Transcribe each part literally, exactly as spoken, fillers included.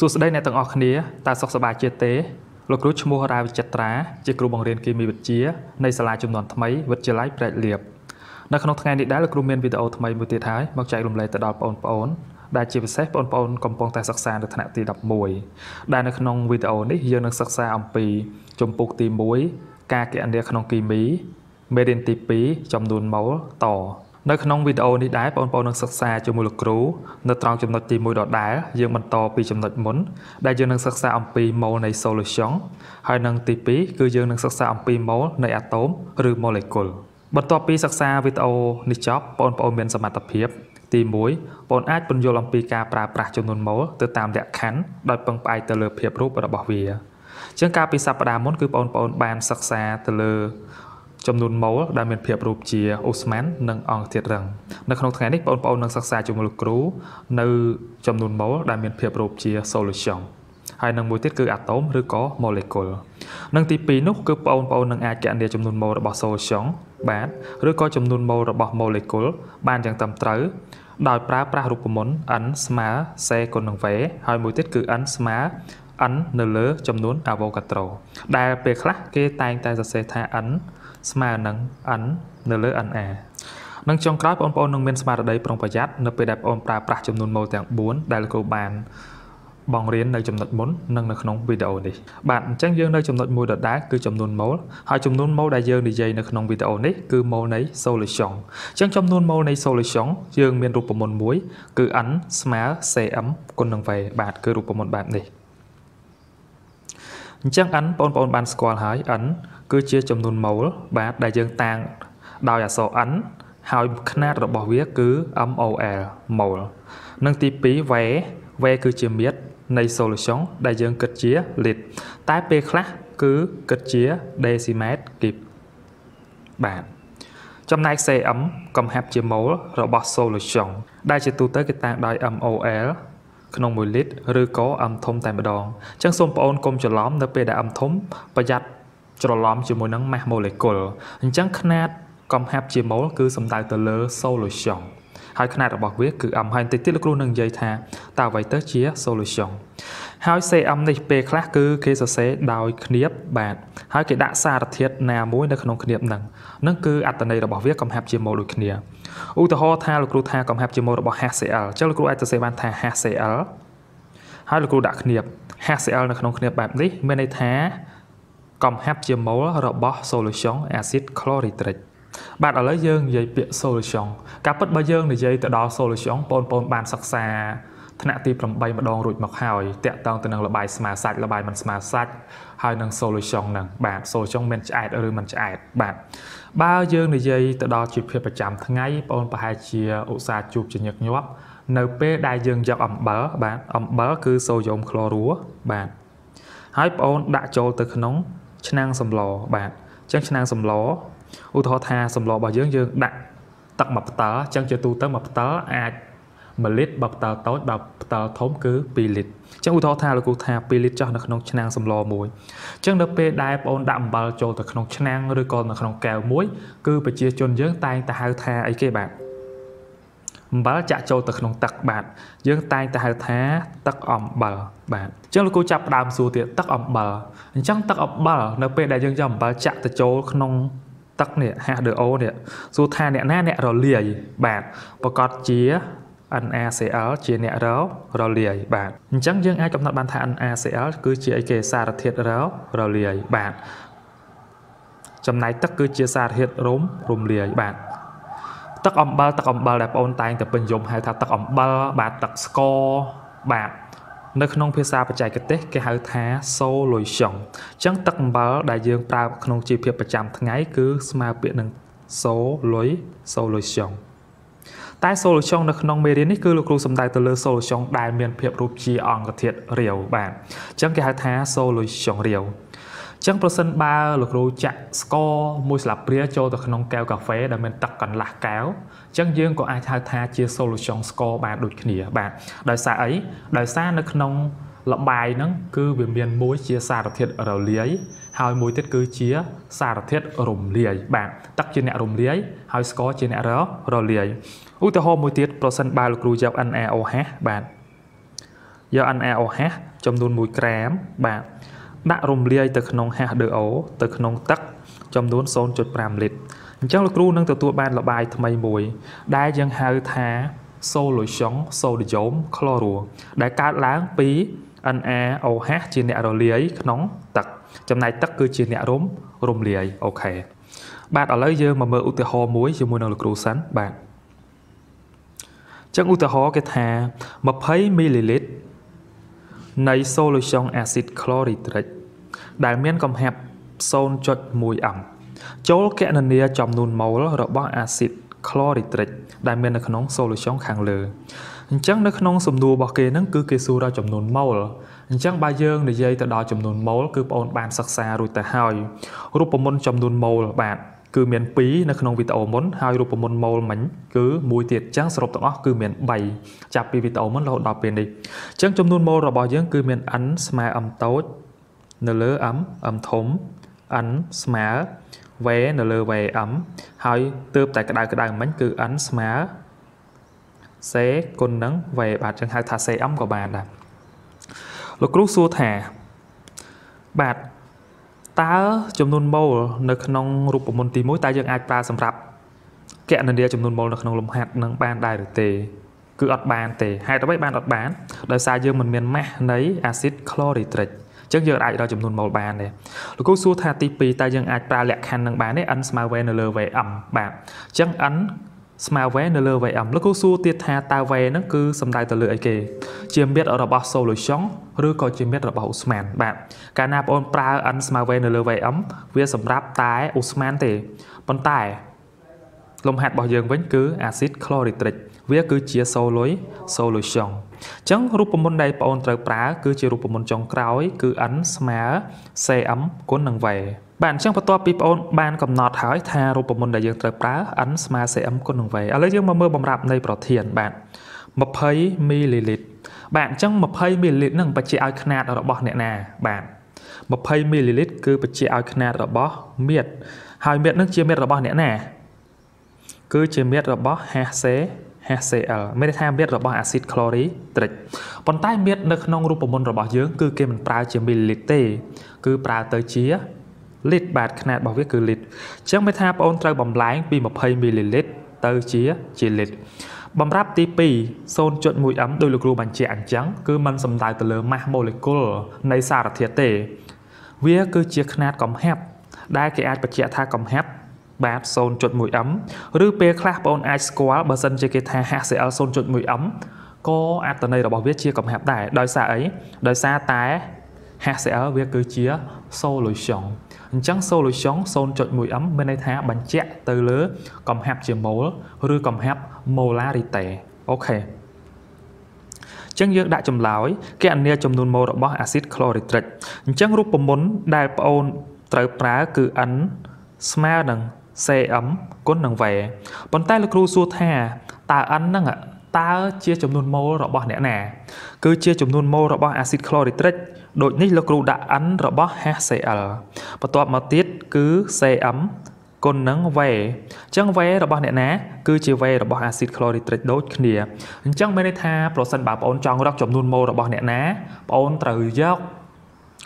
Số đây này tầng ở kia, ta sọc sờ bài chia tế, lục rút mua ra vật chất trá, chia cừu bằng tiền kim bị vật chia, nay xả lại trung đoàn tham ấy vật chia lái bẹt liệp. Đã không ngày này đã lục rumen video tham ấy một tiệt thái, mặc chạy lùm lầy từ đào bồn bồn, đã chia với sếp bồn bồn cầm bồn tại sọc sàn được thằng nào thì đập mùi. Đã được không video này giờ được sọc sàn âm pì, chấm buộc tìm muối, ca kẹt anh đây không kim mỹ, mê đến tì pí, chấm đun máu tỏ. Nơi khung video này đá bọn bọn nâng sạc xa cho mùi lực rú. Nơi trọng chùm nội tìm mùi đỏ đá dương bằng to bì chùm nội muốn. Đã dương nâng sạc xa ổng bì mô này solution. Hồi nâng tì bí cư dương nâng sạc xa ổng bì mô này atom rư molecule. Bọn tòa bì sạc xa video này chóp bọn bọn miền xa mạng tập hiếp. Tì mũi bọn ách bọn vô lòng bì ca bà bà chùm nội mô từ tạm đẹp khánh đòi bằng bài tờ lợp hiếp rút và đọc bỏ vìa. Chương ca bì sạc bà muốn cứ bọn bọn bàn sạc xa tờ lờ chấm nôn máu đã miền phèp rụp chia Osman nâng ong thiệt rằng nâng không thể đích bọn bọn nâng sắc xa chủng lực rú nâng chấm nôn máu đã miền phèp rụp chia solution hay nâng mối tiết cứ atom rư có molecule nâng tí pí nút cứ bọn bọn nâng ai chạm để chấm nôn máu đã bỏ solution bán rư có chấm nôn máu đã bỏ molecule ban chẳng tầm trứ đòi pra pra rụp mốn ấn smá xe còn nâng vé hay mối tiết cứ ấn smá ấn nơ lớ chấm nôn avocado đài bề khắc kê tay tay xe tha ấn mà nâng ảnh nửa lỡ ảnh à nâng trong cói bọn bọn nâng mình mà ở đây bọn bà giác nâng bề đẹp ôn bà bà chùm nôn mô tạng bốn đại lực của bạn bọn riêng nơi chùm nợt muốn nâng nâng nông video này bạn chẳng dương nơi chùm nợt mùi đợt đá cứ chùm nôn mô hỏi chùm nôn mô đại dương đi dây nâng nông video này cứ mô này solution chẳng chùm nôn mô này solution dương miền rụp một muối cứ ảnh mà xe ấm con nâng về bạn cứ rụp một bạn này chẳng ảnh bọn bọn bạn squad hỏi ảnh cứ chia chấm nôn máu và đại dương tàng đào giả sổ ảnh hỏi khá nát bỏ viết cứ âm ồ màu nâng tí phí vé vé cứ chia miết này solution đại dương cực chia lịch tái bê khắc cứ cực chia decimet kịp bạn trong này xe ấm cầm hẹp chia máu rồi bỏ solution đại chỉ tu tới cái tàng đòi âm ồ không mùi lít rư có âm thông tại một đòn chẳng xôn bọn công cho lõm nơi bê đã âm thống và giặt cho lõm chỉ mối nắng mạc molecule chẳng khát cầm hẹp chỉ mối cứ xâm tại tờ lỡ solution hai khát đã bỏ quyết cứ âm hành tích tiết lực luôn nâng dây thà tạo vậy tới chia solution hai xe âm này bê khát cứ khi sẽ đòi khniếp bạn hai cái đã xa thiết nà mối nơi không khniếp nâng nâng cứ ạc này đã bỏ viết cầm hẹp chỉ mối đôi khniếp ưu tờ hô tha lực lưu tha cầm hẹp chỉ mối đã bỏ hạt xe ở chắc lực lưu ai tờ xe ban thà hạt xe ở hai lực lưu đã khniếp hạt xe ở nơi không khniếp bạn đi bên đây thá cầm hẹp chiếm mẫu robot solution acid chlorhydric. Bạn ở lấy dương dây biện solution. Các bất ba dương để dây tự đó solution bồn bồn bàn sắc xa. Thân ạ tìm bằng bay mà đòn rụi mặc hỏi. Tiện tăng từ năng là bài smart sạch là bài bằng smart sạch. Hai năng solution năng bạn solution mình chạy ở rưu mình chạy bạn. Ba dương để dây tự đó chụp hiệp và chạm tháng ngày bồn bà hai chia ổ xa chụp cho nhật nhóp. Nếu bê đai dương dọc ẩm bớ bạn. Ẩm bớ cứ sodium chlorua bạn. Hai bồn đã trôi từ nóng chân năng xâm lò bạn chân năng xâm lò ưu thọ tha xâm lò bà dưỡng dương đặt tật mập tớ chân cho tu tới mập tớ à mà lít bập tớ tối bập tớ thống cứ pi lít chân ưu thọ tha là cụ tha pi lít cho nó không chân năng xâm lò muối chân đập pe đại bọn đạm bà cho từ không chân năng rồi còn là không kéo muối cứ phải chia chôn dưỡng tay ta hai tha ấy cái bạn bà chạy cho từ không tật bạn dưỡng tay ta hai tha tật ẩm bà bạn chẳng là cô chạp đàm xua thì tắc ẩm bờ chẳng tắc ẩm bờ nếu bê đại dương dầm bờ chạm từ chỗ không tắc nè hạ được ô nè dù tha nè nè nè rồi lìa bạn và có chia ăn a sẽ ở chia nè đó rồi lìa bạn chẳng dương ai trong nợ bàn thà ăn a sẽ ở cứ chia kề xa là thiệt đó rồi lìa bạn trong này tắc cứ chia xa thiệt rốm rùm lìa bạn tắc ẩm bờ tắc ẩm bờ đẹp ôn tay tập bình dùng hay thà tắc ẩm bờ bạn tắc score bạn nơi không phía xa và chạy cái tết cái hậu thá solution chẳng tận bờ đại dương ta không chỉ việc phải chạm ngay cứ mà biện năng số lối solution tại solution nó không mê đến cứ lục lục xâm tại từ lơ solution đại miền việc rụp chi ong cái thiệt rìu bạn chẳng cái hậu thá solution rìu chẳng percent ba lục lục chạm score mùi là bia cho từ không keo cà phê đại miền tật còn là kéo chẳng dương của ai thay tha chia solution score bạn đột nghĩa bạn đời xa ấy đời xa nó không lọc bài nó cứ biển miền mối chia xa đặc thiết ở lưới hai mối tiết cứ chia xa đặc thiết ở rùm lưới bạn tắc trên nẹ rùm lưới hai score trên nẹ đó rồi lưới ưu tư hô mối tiết percent ba lực rùi dọc anh e o hát bạn do anh ao hát trong đồn mùi kèm bạn đã rung lia từ khung hạt đỡ ố từ khung tắc trong đồn son chốt pram lịt chẳng là kêu năng từ tua ban là bài thay mùi đại dân hai thá sâu lối sống sâu để giống chloro đại cá láng pí anh ao hát chỉ nẹt rồi lia khung tắc trong này tắc cứ chỉ nẹt rôm rung lia ok bạn ở lấy giờ mà mở u từ ho muối cho mùi năng lực sẵn bạn chẳng u từ ho cái thà mà thấy ml này solution acid chlorhydric đại miên cầm hẹp son chốt mùi ẩm chốt kẹn nền nia chồng nôn màu rồi bóc acid chlorhydric đại miên là khung solution khang lờ chẳng nó khung sầm đua bọc kề nó cứ kề xu ra chồng nôn màu rồi chẳng ba dương để dây từ đó chồng nôn màu cứ ôn bàn sắc xa rồi ta hỏi rụp môn chồng nôn màu là bạn cứ miền pí nó khung vitamin môn hai rụp môn màu mảnh cứ mùi tiệt chẳng sập tận óc cứ miền bảy chạp vì vitamin môn là hỗn đạp bên đi chẳng chồng nôn màu rồi ba dương cứ miền ấn smart âm tốt nở lỡ ấm âm thốn ấn smart vé nở lơ vé ấm hai tớp tại cái đài cái đài mảnh cứ ấn smart sẽ côn nắng về bạn chẳng hai thà xe ấm của bạn là lúc lúc xua thả bạn ta chấm nôn màu nơi nông rụp môn tí mối ta dân ai ta xâm rạp kẹn nền đê chấm nôn màu nơi nông lùm hạt nâng ban đài được tề cứ ọt bàn tề hai đó bách bàn ọt bán đời xa dương mình miền mẹ nấy acid chlorhydric chẳng giờ ai đó chấm nôn màu bàn này lúc lúc xua thả tí pì ta dân ai ta lẹ khăn nâng bán đấy ấn smile về nờ về ẩm bạn chẳng ấn smile vé nơ lơ vậy ẩm lúc cô xua tiệt tha ta vé nó cứ xâm tai từ lưỡi kề chiêm biết ở đó bao sâu lưỡi sống rứa coi chiêm biết ở bao Usman bạn cả nạp ôn pra ăn smile vé nơ lơ vậy ấm vía sầm ráp tái Usman thì bắn tải lồng hạt bao dương vẫn cứ acid chlorhydric vía cứ chia sâu lối sâu lưỡi sống chẳng rụp môn đây bao ôn trời pra cứ chia rụp môn trong cõi cứ ăn smile xe ấm cuốn nằng về bạn chẳng phải to pip ôn ban cầm nọt hỏi tha rụp môn đại dương trời pra ấn sma sẽ ấm con đường về ở lấy dương mà mưa bầm rạp này bỏ thiền bạn mập hay ml bạn chẳng mập hay ml nâng bạch chi ao khna ở bọ nè nà bạn mập hay ml cứ bạch chi ao khna ở bọ miệt hai miệt nước chia miệt ở bọ nè nà cứ chia miệt ở bọ ha xé ha xé ở mấy tham miệt ở bọ acid chlorhydric còn tai miệt nước nông rụp môn ở bọ dương cứ kia mình pra chia ml tê cứ pra tới chia lít bạc khát bảo viết cứ lít chẳng mấy tháp ôn trời bầm láng vì một hơi ml tới chia chia lít bầm ráp tê pê son chọn mùi ấm đôi lực lu bằng chẹn trắng cứ mân sầm tài từ lơ ma molecule này xa là thiệt tệ viết cứ chia khát cầm hẹp đai cái ai bạch chẹt tha cầm hẹp bát son chọn mùi ấm rư pê khát ôn ai squal bờ sân chơi cái tha hạ sẽ ở son chọn mùi ấm có ai từ đây là bảo viết chia cầm hẹp đại đời xa ấy đời xa tái hạ sẽ ở viết cứ chia solution chẳng solution son chọn mùi ấm bên đây thả bánh chẹt từ lứa cầm hẹp chiếm màu rư cầm hẹp molarity ok chẳng dược đã chấm lái cái anh nia chấm nôn màu đó acid chlorhydric chẳng rụp bốn đại ôn trời prá cứ ấn smell đằng xe ấm côn đằng về bàn tay lực ru xua thà ta ấn năng ạ ta chia chấm nôn màu đó nè nè cứ chia chấm nôn màu đó acid chlorhydric đội nít lực ru đã ấn robot hát xê lờ và toàn mà tiết cứ xe ấm con nắng về chẳng về robot nè ná cứ chỉ về robot acid chlorhydric đốt nè chẳng bên đây tha protein bảo ôn trong đọc chấm nôn mô robot nè ná ôn từ dốc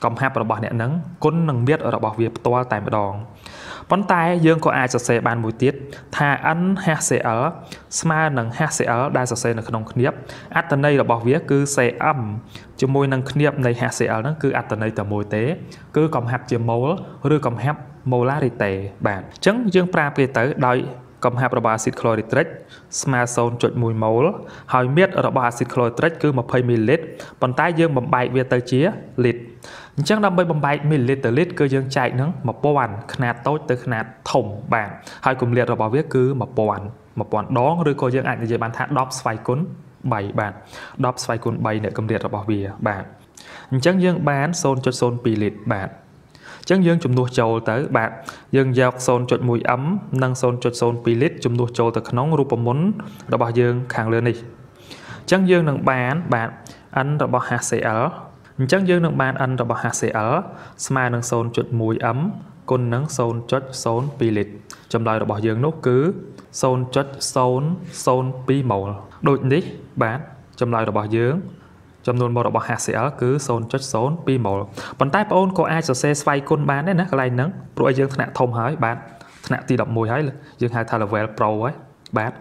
cầm hẹp robot nè nắng con nắng biết ở robot việt toa tại một đòn bắn tay dương có ai sẽ xe bàn mùi tiết tha ấn hát xê lờ smart nắng hát xê lờ đa sẽ xe nắng nông kniếp át tần đây robot việt cứ xe ấm chứ môi năng kniếp này hát xê lờ nó cứ át tần đây tờ môi tế cứ cầm hẹp chiếm màu rư cầm hẹp màu lá đi tệ bạn chẳng dương pra kê tới đợi cầm hẹp robot acid chlorhydric smart zone chọn mùi màu hỏi miết robot acid chlorhydric cứ một hơi ml bắn tay dương bầm bại về tới chía lịt chẳng đâm bay bầm bay ml lít cơ dương chạy nắng mà bòn khna tối tới khna thủng bạn hai cùng liệt rồi bảo viết cứ mà bòn mà bòn đó rồi coi dương ảnh như bạn thả đọp xoay cuốn bảy bạn đọp xoay cuốn bảy để cầm liệt rồi bảo bìa bạn chẳng dương bán son cho son pì lít bạn chẳng dương chùm đua trầu tới bạn dương dọc son cho mùi ấm nâng son cho son pì lít chùm đua trầu tới nóng rùa muốn rồi bảo dương khang lên đi chẳng dương nâng bán bạn anh rồi bảo hát xê lờ chẳng dương nâng bàn ăn robot hát xê lờ smart nâng son chốt mùi ấm côn nâng son chốt son pilit trong lời robot dương nốt cứ son chốt son son pi màu đôi đi bạn trong lời robot dương Chấm nôn màu đỏ bọc hạt sẽ ở cứ sôn chất sôn pi màu. Bắn tay bóng có ai cho xe xoay côn bán đấy nè cái này nắng. Rồi dương thằng thông hỏi bạn thằng ti đọc mùi hái là dương hai thà là về pro ấy bạn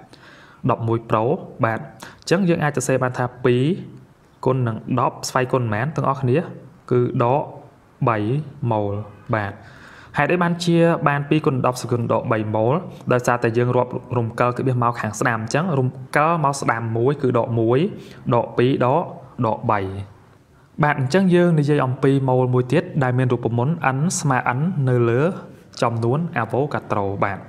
đọc mùi pro bạn chẳng dương ai cho xe bạn thà pí côn nặng đóp xoay côn mén tương óc nía cứ đó bảy màu bạn. Hãy để ban chia ban pi côn đọc sự côn độ bảy màu. Đời xa tại dương rộp rùm cơ cứ biết màu kháng sạm chẳng rùm cơ màu sạm muối cứ độ muối độ pí đó. Độ bảy bạn chẳng dương đi dây ông pi màu mùi tiết đài miền rụp mốn ấn mà ấn nơi lứa trong nuôn à vô cả trầu bạn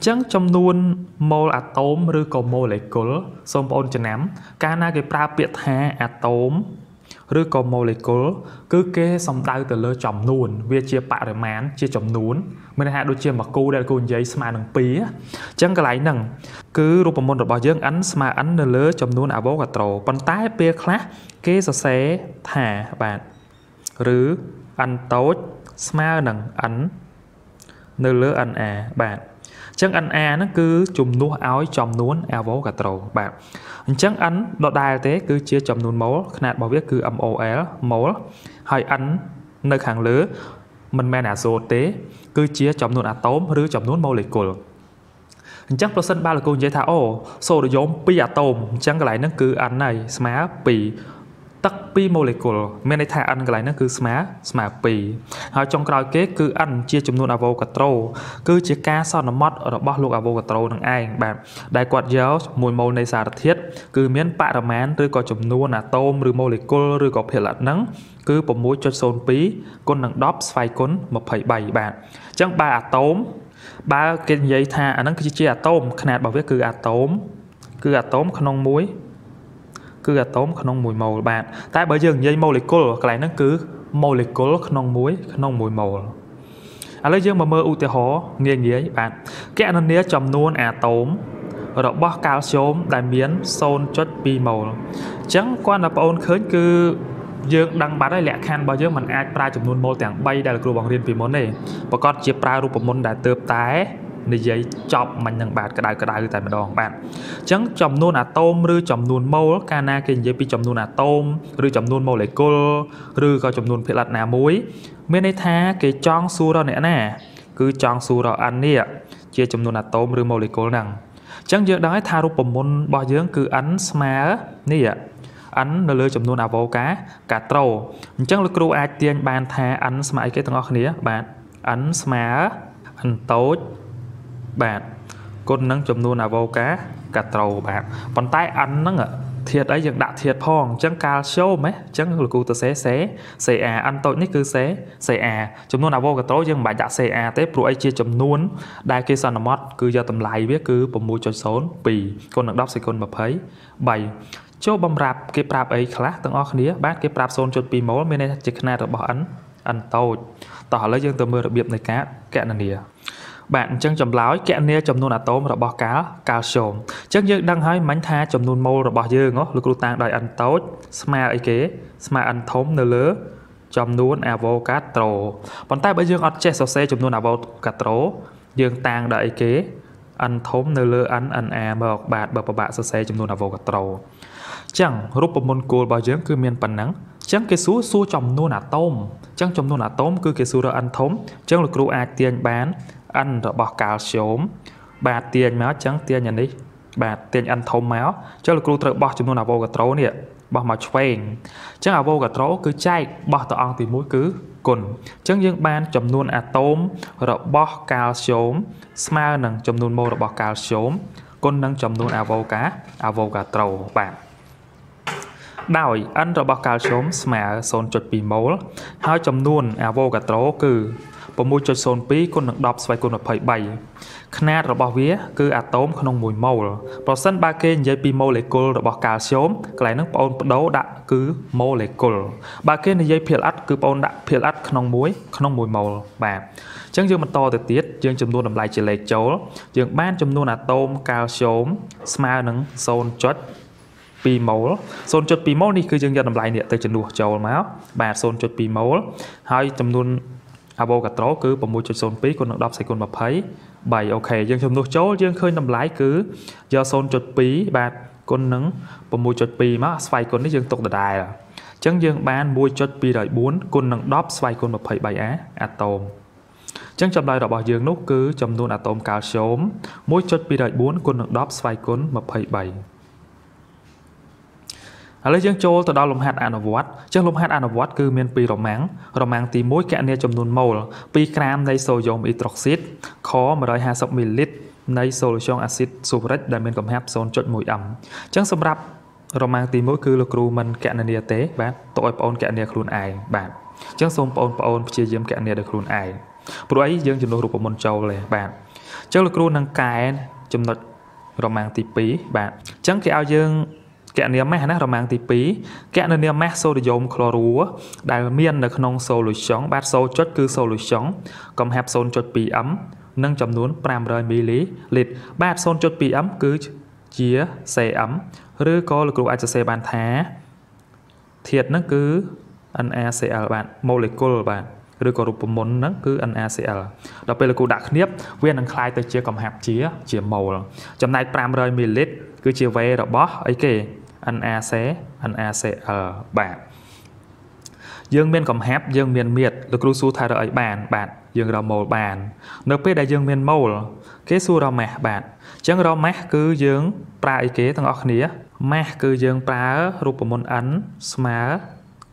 chẳng trong nuôn màu atom rư cầu molecule xong bồn chân nám ca na cái pra biệt ha atom rư cầu molecule cứ kê xong đau từ lơ trong nuôn về chia bạ rồi mán chia trong nuôn mình hạ đôi chia mà cô đây là cô dây mà nâng pi chẳng cái lại nâng cứ rụp mốn rồi bao dương ấn mà ấn nơi lứa trong nuôn à vô cả trầu bàn tay bia khác kế giờ sẽ thả bạn rứ ăn tốt smile nặng ảnh nơi lỡ ăn à bạn chẳng ăn à nó cứ chùm nuốt áo chồng nuốn áo vố cả trầu bạn chẳng ảnh đọ đài thế cứ chia chồng nuốn máu nạt bảo biết cứ âm ồ éo máu hay ảnh nơi hàng lứa mình men à số tế cứ chia chồng nuốn à tóm rứ chồng nuốn máu lệ cổ chắc phần sân ba là cô dễ thả ô số được giống pi atom chẳng cái lại nó cứ ảnh này smá pi tắc pi molecule men này thả ảnh cái lại nó cứ smá smá pi họ trong cái kế cứ ảnh chia chấm nuôn avocado cứ chia ca so nó mót ở bóc luộc avocado thằng ai bạn đại quạt giáo mùi màu này xả thiết cứ miếng bạ làm án rồi có chấm nuôn atom rồi molecule rồi có thể là nắng cứ bấm mũi cho sồn pi con nặng đóp phai cốn một phẩy bảy bạn chẳng ba atom ba cái giấy tha anh nó cứ chia atom khả năng bảo viết cứ atom cứ atom không muối cứ atom không mùi màu bạn tại bởi dường dây molecule cái này nó cứ molecule không muối không mùi màu à lấy dương mà mơ ưu tiêu hóa nghe nghĩa bạn cái anh nó chấm luôn atom ở đó bao calcium đại miến son chất pi màu chẳng quan là bôn khớn cứ dương đăng bán đây lẽ khan bao nhiêu mình ai pra chấm nuôn mô tảng bay đây là cô bằng riêng vì món này và con chia pra ru một môn đã tớp tái để giấy chọc mình nhận bạc cái đài cái đài tại mình đòn bạn chẳng chấm nuôn à tôm rư chấm nuôn mô cana kinh giấy bị chấm nuôn à tôm rư chấm nuôn mô lấy cô rư coi chấm nuôn phải lật nà muối bên đây tha cái chong su đó nè nè cứ chong su đó ăn đi ạ chia chấm nuôn à tôm rư mô lấy cô nằng chẳng dương đăng ấy tha ru một môn bao nhiêu cứ ấn smart nè ạ ảnh nó lơ chấm nuôn avo cá cá trâu chẳng lực ai tiền bàn thà ảnh smai cái thằng ngọc nía bạn ảnh smá ảnh tốt bạn con nâng chấm nuôn avo cá cá trâu bạn bàn tay ảnh nó thiệt ấy dựng đã thiệt phong chẳng calcium ấy chẳng lực cụ ta xé xé xé à ăn tội nhất cứ xé xé à chấm nuôn avo cá trâu nhưng bạn đã xé à tép rồi chia chấm nuôn đại kia sanh mót cứ do tầm lại biết cứ bấm mũi cho sốn bì con nâng đắp xí con mà thấy bày cho bầm rạp cái rạp ấy khác từng ở khía bác cái rạp zone chuẩn bị máu bên đây chỉ na được bỏ ấn ấn tàu tỏ lấy dương từ mưa đặc biệt này cá kẹn là nìa bạn chân chấm láo kẹn nìa chấm nôn atom rồi bỏ cá calcium chân dương đang hơi mảnh tha chấm nôn màu rồi bỏ dương ngó lực tang đòi ấn tàu smart ấy kế smart ấn thốn nở lứa chấm nôn avocado bàn tay bây dương ở trên sầu xe chấm nôn avocado dương tang đợi kế ấn thốn nở lứa ấn ấn à mở bạt bờ bờ bạt sầu xe chấm nôn avocado chẳng rụp một môn cồn bao nhiêu cứ miền phần nắng chẳng cái số số chồng nuôn à tôm chẳng chồng nuôn à tôm cứ cái số đó ăn thốn chẳng lực ruột tiền bán ăn rồi bỏ cào sớm bà tiền máu chẳng tiền nhận đi bà tiền ăn thốn máu chẳng lực ruột tự bỏ chồng nuôn à vô cả trấu nè bỏ mà quen chẳng à vô cả trấu cứ chạy bỏ tao ăn thì mũi cứ cồn chẳng dương ban chồng nuôn à tôm rồi bỏ cào sớm smile nằng chồng nuôn mô rồi bỏ cào sớm con nằng chồng nuôn à vô cá à vô cả trấu bạn đòi ăn rồi bao cao sớm mà son chốt bị máu hai chấm nuôn avocado cứ bấm mũi chốt son pi con nặng đọc xoay con phải bảy khna rồi bao vía cứ atom không mùi màu rồi sân ba kê dây pi molecule rồi bao cao sớm cái này nó bồn đấu đã cứ molecule ba kê dây phi lát cứ bồn đã phi lát không muối không mùi màu và chẳng dương mặt to từ tiết dương chấm nuôn làm lại chỉ lệ chấu dương ban chấm nuôn atom cao sớm mà nặng son chốt pi màu, son chốt pi màu này cứ dừng dần làm lại nè, tới chân đuôi trầu máu, bà son chốt pi màu, hai chấm nuôn avocado cứ bấm mũi chốt son pi con đọc sài con mà thấy, bảy ok, dừng chấm đuôi trầu, dừng khơi làm lại cứ do son chốt pi bà con nắng bấm mũi chốt pi má, xoay con đấy dừng tục đà đài à, Chẳng dương bán mua chốt pi đợi bốn côn nặng đóp xoay côn một phẩy bảy á atom. Chẳng chấm lại đọc bảo dương nốt cứ chấm luôn atom cao sớm mỗi chốt pi đợi bốn côn nặng đóp xoay côn một phẩy bảy. Lấy chương châu từ đó lồng hạt anh vót, chương lồng hạt anh vót cứ miền pi rộng máng, rộng máng thì mỗi kẹn này chấm luôn màu là pi gram này sodium hydroxide khó mà đòi hai sáu ml này solution acid sulfuric đại miền cầm hấp son chốt mùi ẩm. Chẳng sầm rập rộng máng thì mỗi cứ là kêu mình kẹn này té và tội paul kẹn này kêu ai bạn. Chẳng sôm paul paul chia giếm kẹn này được kêu ai. Bữa ấy dương chấm lô rụp một châu này bạn. Chẳng là kêu năng cài chấm nốt rộng máng thì pí bạn. Chẳng cái ao dương Kẹn niêm mát nè, rộng mạng tí phí Kẹn niêm mát sodium chlorua Đại miên là khăn nông sâu lùi chóng Bát sâu chốt cư sâu lùi chóng Cầm hẹp sôn chốt phí ấm Nâng chấm nuốn năm trăm mi-li-lít Bát sôn chốt phí ấm cứ chia xe ấm Rư có lực rụi ai cho xe bàn thá Thiệt nó cứ NaCl bạn, molecule bạn Rư có rụp môn nó cứ NaCl Đó bây là cụ đặc niếp Viên năng khai tới chia cầm hẹp chia Chia màu Chấm này năm trăm mi-li-lít cứ chia về đó bó ấy kì NaCl bạn dương miền cầm hép dương miền miệt được lưu su thay đổi bàn bạn dương rau màu bàn nếu biết đại dương miền màu cái su rau mẹ bạn chẳng rau mẹ cứ dương pra ấy kế thằng ọc nía mẹ cứ dương pra rụp môn ấn smá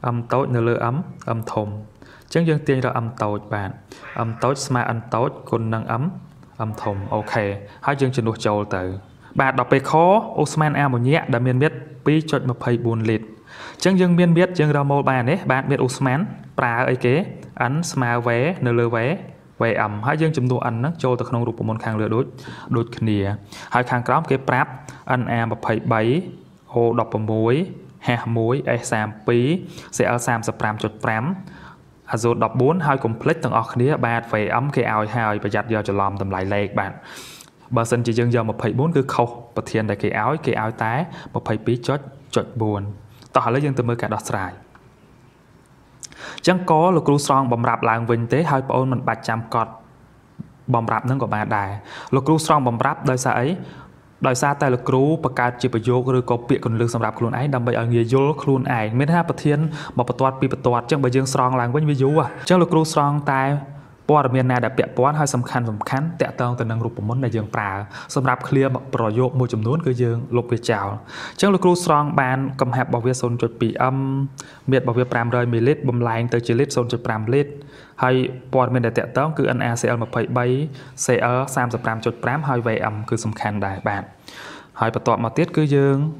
âm tối nửa lửa ấm âm thùng chẳng dương tiên rau âm tối bạn âm tối smá âm tối côn năng ấm âm thùng ok hãy dương trình độ châu từ bạn đọc về khó Osman A một nhẹ đã miên biết pi chọn một phẩy bốn lít chẳng dừng miên biết dừng ra màu bàn đấy bạn biết Osman pra ấy kế ấn smile vé nơ lơ vé về ẩm hãy dừng chấm đồ ăn nó cho từ không đủ của môn khang lừa đốt đốt khỉa hãy khang cắm cái prap ăn a một phẩy bảy hồ đọc vào muối hạt muối ai sam pi sẽ ở sam sập pram chọn pram rồi đọc bốn hai complex tầng ở khía bạn về ấm cái ao hai và giặt giờ cho làm tầm lại lệ bạn bà sân chỉ dương giờ một phẩy bốn cứ khâu và thiền đại kỳ áo kỳ áo tái một phẩy bí chốt chốt buồn tỏ lấy dương từ mưa cả đọt sài chẳng có lục lưu song bầm rạp làng vinh tế hai ôn mình bạch chạm cọt bầm rạp nâng của bà đài lục lưu song bầm rạp đời xa ấy đời xa tay lục lưu bà cao chỉ bà vô rồi có bịa còn lương sầm rạp luôn ấy đâm bậy ở nghề vô luôn ấy miễn ha bà thiên bà bà toát pi bà toát chẳng bà dương song làng vinh ví à chẳng lục lưu song tay Qua miền này đã bẹp bón hơi sầm khăn sầm khăn tẹt tông từ năng rụp của món này dương prà sầm rạp clear bọc bò vô môi chấm nón cứ dương lục về chảo chẳng lục lưu strong bàn cầm hẹp bảo vệ sồn chốt bị âm miệt bảo vệ pram rơi mười lít bầm lạnh tới chín lít sồn chốt pram lít hay qua miền này tẹt tông cứ ăn NaCl một phẩy bảy cl sam sầm pram chốt pram hơi về âm cứ sầm khăn đại bàn hơi bật tọt mà tiết cứ dương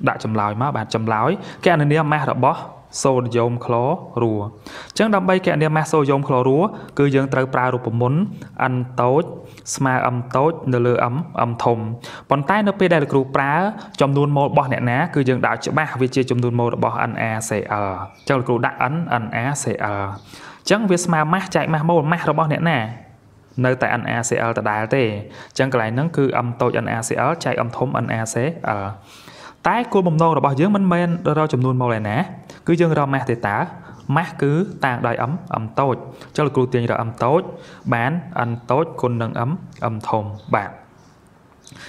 đã chầm lòi má bàn chầm lói cái anh này má đã bó sodium chlorua chẳng đâm bay kẹn niêm mát sodium chlorua cứ dương tới pra rụp mún ăn tốt smart âm tốt nửa lửa ấm âm thùng còn tay nó pê đây là group pra chấm đun màu bỏ nẹn ná cứ dương đạo chữ ba vì chia chấm đun màu bỏ ăn NaCl chẳng là group đã ấn NaCl chẳng vì smart mát chạy mát màu mát bỏ nẹn nè nơi tại NaCl tại đài thế chẳng cái này nó cứ âm tốt NaCl chạy âm thùng NaCl tái côn bầm nô là bảo dưỡng mình men rồi chấm luôn màu này nè cứ dương ra mát thì tá mát cứ tàn đài ấm ấm tối cho là cù tiền rồi ấm tối bán ăn tối côn nâng ấm ấm thùng bạn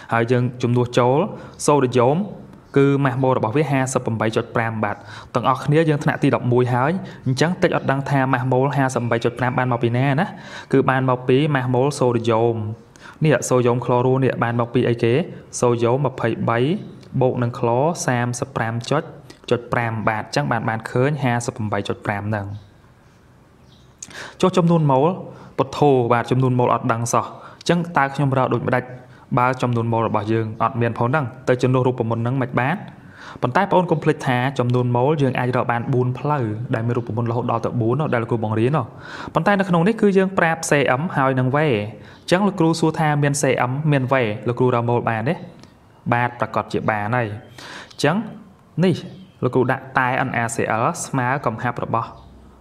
hãy dương chấm đua chố sâu được giống cứ mát mô là bảo với hai sập bảy chốt pram bạc tầng ở khía dương thạnh ti đọc mùi hái trắng tết ở đăng tha mát mô hai sập bảy chốt pram ban màu pì nè nè cứ ban màu pì mát mô sâu được giống nè sâu giống chloro nè ban màu pì ấy kế sâu giống mà phải bảy bộ nâng khó sam sắp pram chốt chốt pram bạt chẳng bạn bạn khơi ha sắp bảy chốt pram nâng cho chấm nôn máu bột thô bạt chấm nôn máu ọt đằng sọ chẳng ta không ra đột đạch ba chấm nôn máu là bảo dương ọt miền phóng đằng tới chấm nô rụp một nâng mạch bát còn tai paul complete thả chấm nôn máu dương ai đó bạn bùn pleu đại miền rụp một là hậu đỏ tới bốn nó đây là cô bóng rí nó còn tai nó không đấy cứ dương prap xe ấm hai nâng về chẳng là cô su tha miền xe ấm miền về là cô ra màu bàn đấy ba và cọt chị bà này chẳng ní là cụ đại tai ăn a sẽ ở má cầm hẹp rồi bỏ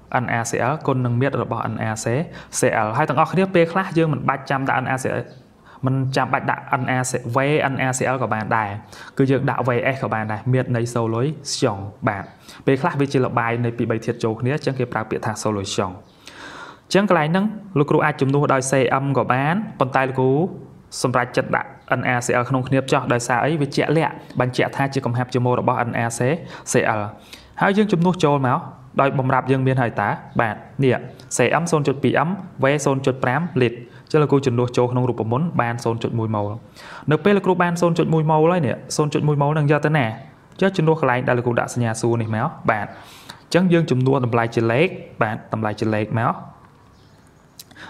ăn a sẽ ở con nâng miết rồi bỏ ăn a sẽ sẽ ở hai thằng ở khía p khác dương mình ba trăm đã ăn a sẽ mình chạm bạch đã ăn a sẽ về ăn a sẽ ở của bạn đài cứ dương đạo về e của bạn này miết này sâu lối sòng bạn p khác vì chỉ là bài này bị bài thiệt chỗ khía chẳng kịp đặc biệt thằng sâu lối sòng chẳng cái này nâng là cụ ai chúng tôi đòi xe âm của bán còn tay cụ xâm ra chất đã NaCl không nghiệp cho đời xa ấy với trẻ lẹ bạn trẻ tha chỉ cầm hẹp chư mô đã bỏ NaCl Hai dương chấm nút trôi máu. Đói bầm rạp dương miền hải tá bạn nè sẽ ấm xôn chuột bị ấm vé xôn chuột prám liệt cho là cô chuẩn đồ châu không rụp bốn ban xôn chuột mùi màu nợ p là cô ban xôn chuột mùi màu đấy nè xôn chuột mùi màu đang ra tới nè cho chuẩn đồ khai đã là cô đã nhà xu này máu bạn chẳng dương chùm đua tầm lại trên lệ bạn tầm lại trên lệ máu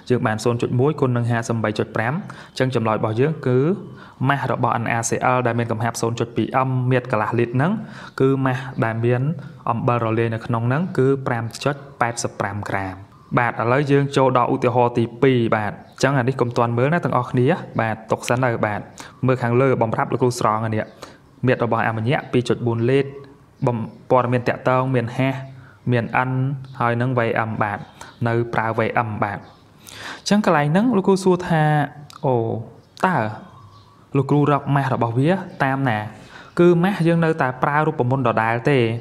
dương bàn xôn chuột mũi côn nâng hà sầm bảy chuột prám chẳng chầm loại bỏ dương cứ mà đọ bỏ ăn acl đại miền cầm hạp xôn chuột bị âm miệt cả là liệt nắng cứ mà đại miền âm bờ rồi lên là nông nắng cứ pram chuột bảy sập pram gram bạn ở lấy dương châu đỏ u tiểu ho thì pì bạn chẳng là đi cầm toàn mới nát tầng óc nía bạn tộc sắn là bạn mưa hàng lơ bầm ráp là cô srong anh nè miệt đọ bỏ ăn mà nhẹ pi chuột buồn lên bầm bò miền tẹt tao miền he miền ăn hơi nâng vầy âm bạn nơi pra vầy âm bạn chẳng cái này nắng lúc xua tha ồ ta lúc lu rọc mà bảo vía tam nè cứ má dương nơi ta pra rụp môn đỏ đài tê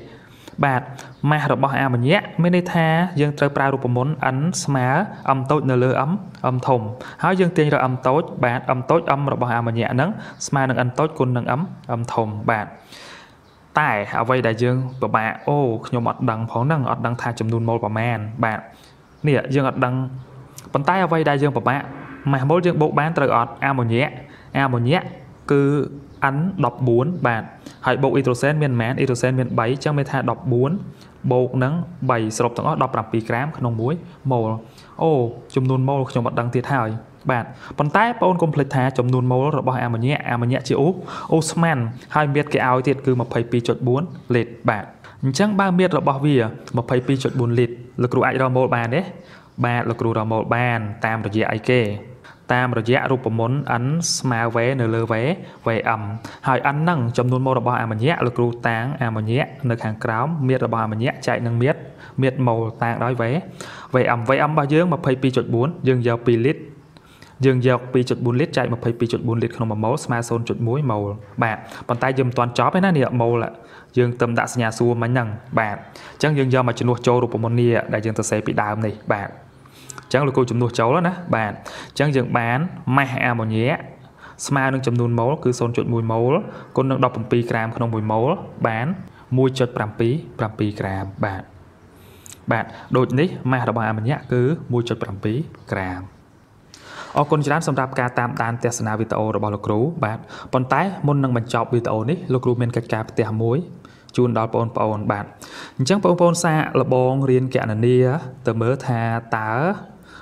bạt mà bảo à mình nhé mới đây tha dương trời pra rụp môn ấn má âm tốt nơi lơ ấm âm thùng háo dương tiên rồi âm tốt bạt âm tốt âm bảo à mình nhẹ nắng má nâng ăn tốt côn nâng ấm âm thùng bạt tại ở vây đại dương của bạn ô nhôm ọt đằng phóng đằng ọt đằng tha chấm đun màu bảo man bạn nè dương ọt đằng bàn tay ở vây đại dương của bạn mà mỗi dương bộ bán trời ọt a một nhé a một nhé cứ ăn đọc bốn bạn hãy bộ hydrogen miền mán hydrogen miền bảy trong meta đọc bốn bộ nắng bảy sọc thằng ọt đọc làm pì gram không muối màu ô chấm đun màu nhôm ọt đằng thiệt hại bạn bàn tay paul complete thả chấm đun màu rồi bảo a một nhé a một nhé chữ úp Osman hai biết cái áo thiệt cứ mà phải pì chuột bốn lệt bạn chẳng ba biết rồi bảo vì mà phải pì chuột bốn lệt lực độ ai đó màu bạn đấy ba là cù đào màu ban tam rồi dễ kê tam rồi dễ rụp món ăn smile vé nở lơ vé về ẩm hỏi ăn nâng chấm nôn màu đỏ bao mà nhẹ là cù tang à mà nhẹ nơi hàng cáo miệt đỏ bao mà nhẹ chạy nâng miệt miệt màu tang đói vé về ẩm về ẩm bao dương mà phải pi chuột bốn dương dao pi lít dương dao pi chuột bốn lít chạy mà phải pi chuột bốn lít không mà máu smile zone chuột muối màu bạn bàn tay dùm toàn chó với nó nè màu là dương tâm đã nhà xua mà nhằng bạn chẳng dương dao mà chấm nô châu rụp món nè đại dương ta sẽ bị đau này bạn chẳng là cô chấm nô cháu đó nè bạn chẳng dừng bán mai à một nhé smile nâng chấm nôn máu cứ xôn chuột mùi máu con nâng đọc bằng pi gram không mùi máu bán mùi chuột bằng pi bằng pi gram bạn bạn đột ní mai đọc bằng à một nhé cứ mùi chuột bằng pi gram ở con chỉ làm xong đáp ca tam tan test na video rồi bảo lục rú bạn còn tái môn nâng mình chọc video ní lục rú men cạch cà tè muối chun đó pon pon bạn chẳng pon pon xa là bong riêng kẹn là nia từ mới tha tá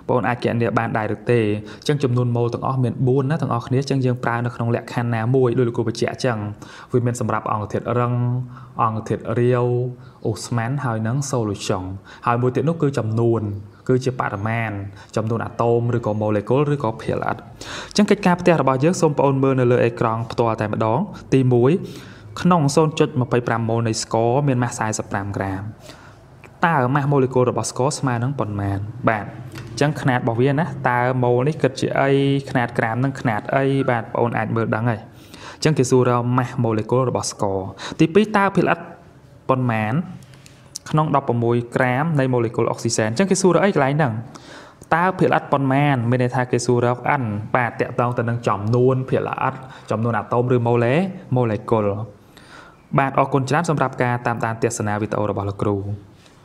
bọn ai kiện địa bàn đại được tề chẳng chấm nôn màu thằng o miền buôn á thằng o khné chẳng riêng prai nó không lẹ khăn ná môi đôi lúc của trẻ chẳng vì miền sầm rạp ong thiệt răng ong thiệt riêu Osman hơi nắng sâu lùi chồng hơi mùi tiện lúc cứ chấm nôn cứ chỉ Batman chấm nôn atom rồi có molecule rồi có phèn lạt chẳng cách cáp tè là bao nhiêu sôm pon mơ nơi lưỡi ekran toa tại mà đón ti muối nòng son chốt mà phải pram mol này score miền ma sai sập pram gram ta ở ma molecule rồi bao score smart nắng pon man bạn chẳng khả năng bảo viên á ta màu này cực chỉ ai khả năng cảm năng khả năng ai bạn ôn ảnh mơ đắng này chẳng kì dù rau mà màu lấy cô rồi bỏ sổ thì bây ta phải lắt bọn mán nóng đọc vào mùi gram này màu lấy cô oxygen chẳng kì dù rau ấy lái nặng ta phải lắt bọn mán mình này thay kì dù rau ăn bà tẹo tông ta nâng chỏm nôn phải lắt chỏm nôn ả tôm rồi màu lấy màu lấy cô bạn ổ con chát xong rạp ca tam tan tiết sân à vì tao rồi bỏ là cừu